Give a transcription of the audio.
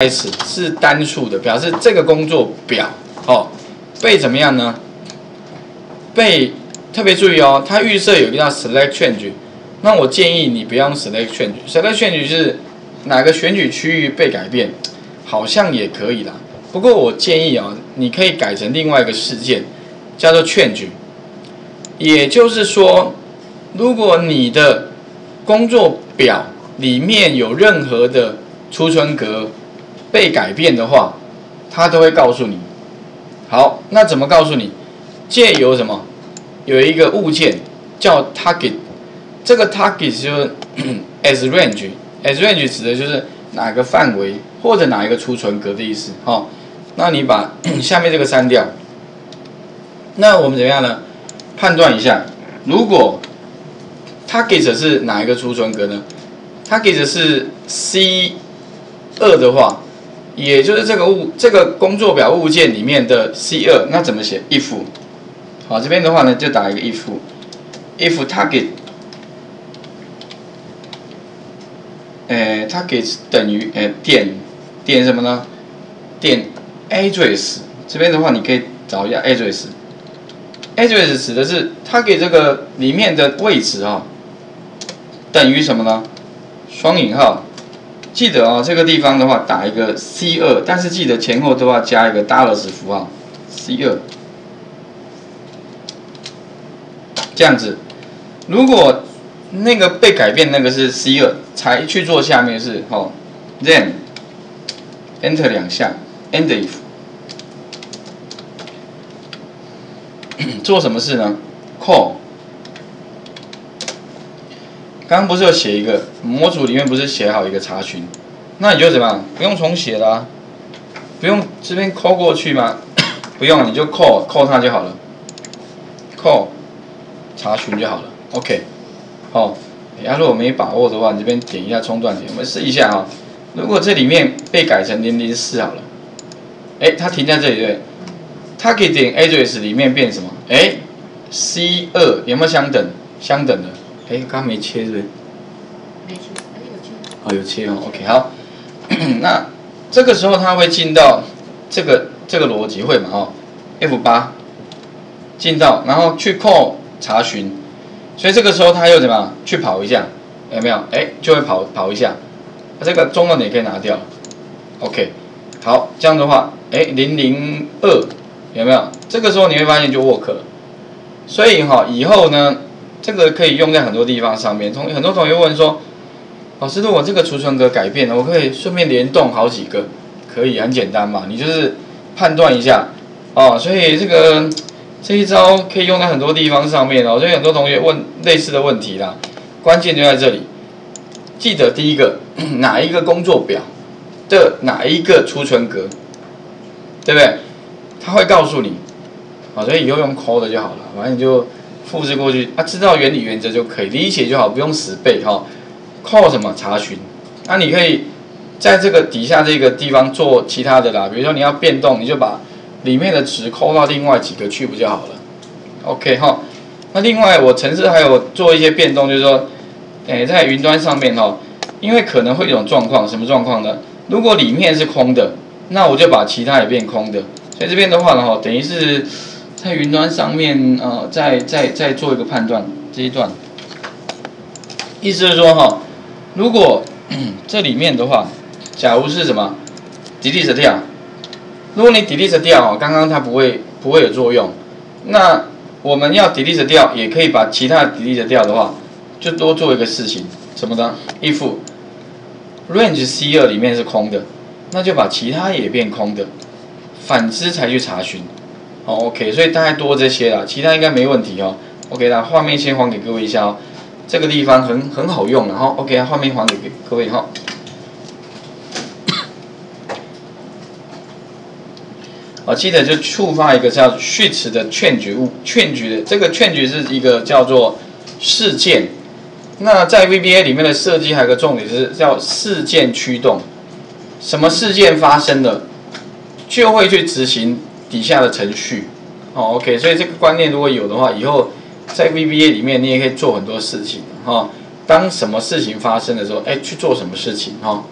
开始是单数的，表示这个工作表哦被怎么样呢？被特别注意哦，它预设有一个叫 select change， 那我建议你不要用 select change，select change 是哪个选举区域被改变，好像也可以啦。不过我建议啊、哦，你可以改成另外一个事件，叫做 change。也就是说，如果你的工作表里面有任何的储存格 被改变的话，它都会告诉你。好，那怎么告诉你？借由什么？有一个物件叫 target， 这个 target 就是 as range，as range 指的就是哪个范围或者哪一个储存格的意思。哦，那你把下面这个删掉。那我们怎么样呢？判断一下，如果 target 是哪一个储存格呢 ？target 是 C2 的话， 也就是这个工作表物件里面的 C2， 那怎么写 ？if， 好，这边的话呢就打一个 if target， target 等于点什么呢？点 address， 这边的话你可以找一下 address 指的是target这个里面的位置啊、哦，等于什么呢？双引号。 记得哦，这个地方的话打一个 C2， 但是记得前后都要加一个 $ 符号 C2， 这样子。如果那个被改变那个是 C2， 才去做下面是哦 ，then enter 两下 ，end if 做什么事呢 ？call。 刚刚不是有写一个模组里面不是写好一个查询，那你就怎么样？不用重写啦、啊，不用这边 call 过去吗？不用，你就 call 它就好了 ，call 查询就好了。OK， 好、哦，如果没把握的话，你这边点一下中断点，我们试一下哈、哦。如果这里面被改成004好了，哎，它停在这里对，它可以点 address 里面变什么？哎 ，C2 有没有相等？相等的。 哎，刚没切是不是？没切，哎有切。哦，有切哦。OK， 好。那这个时候它会进到这个逻辑会嘛？哦 ，F8 进到，然后去call查询，所以这个时候它又怎么样？去跑一下，有没有？哎，就会跑一下。这个中断点可以拿掉。OK， 好，这样的话，哎， 002有没有？这个时候你会发现就 work 了。所以哈、哦，以后呢？ 这个可以用在很多地方上面。很多同学问说，老师，如果这个储存格改变了，我可以顺便联动好几个，可以很简单嘛？你就是判断一下哦。所以这一招可以用在很多地方上面哦。所以很多同学问类似的问题啦，关键就在这里。记得第一个，哪一个工作表的哪一个储存格，对不对？它会告诉你。好、哦，所以以后用 call 的就好了，反正你就 复制过去，知道原理原则就可以理解就好，不用死背哈。call 什么查询？那、你可以在这个底下这个地方做其他的啦，比如说你要变动，你就把里面的值抠到另外几个去不就好了 ？OK 哈。那另外我程式还有做一些变动，就是说，在云端上面哈，因为可能会有一种状况，什么状况呢？如果里面是空的，那我就把其他也变空的。所以这边的话呢，哈，等于是 在云端上面，再做一个判断，这一段，意思是说哈，如果这里面的话，假如是什么 delete 掉，如果你 delete 掉，刚刚它不会有作用，那我们要 delete 掉，也可以把其他 delete 掉的话，就多做一个事情，什么呢 ？if range C2 里面是空的，那就把其他也变空的，反之才去查询。 哦 ，OK， 所以大概多这些啦，其他应该没问题哦。OK 啦，画面先还给各位一下哦，这个地方很好用，然后 OK， 画面还给各位哈、哦。记得就触发一个叫Shift的劝局的，这个劝局是一个叫做事件。那在 VBA 里面的设计还有个重点是叫事件驱动，什么事件发生了，就会去执行 底下的程序，哦 ，OK， 所以这个观念如果有的话，以后在 VBA 里面你也可以做很多事情，哈、哦。当什么事情发生的时候，哎，去做什么事情，哈、哦。